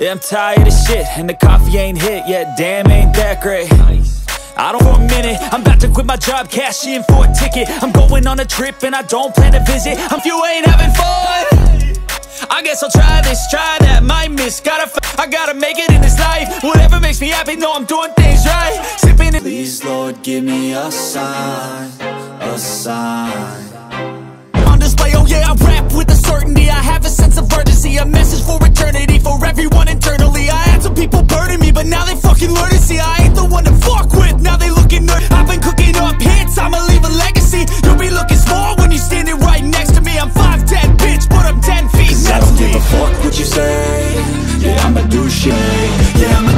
Yeah, I'm tired of shit, and the coffee ain't hit yet. Damn, ain't that great. I don't want a minute, I'm about to quit my job, cash in for a ticket. I'm going on a trip and I don't plan to visit. If you ain't having fun, I guess I'll try this, try that, might miss. I gotta make it in this life. Whatever makes me happy, know I'm doing things right. Sipping it. Please, Lord, give me a sign, a sign. On display, oh yeah, I rap with a certainty. I have a sense of urgency, a message for eternity, for everyone internally. I had some people burning me, but now they fucking learn to see I ain't the one to fuck with. Now they looking nerd. I've been cooking up hits, I'ma leave a legacy. You'll be looking small when you're standing right next to me. I'm 5'10", bitch, but I'm 10 feet next to me. I don't give a fuck what you say. Yeah, I'ma do shit. Yeah, I'ma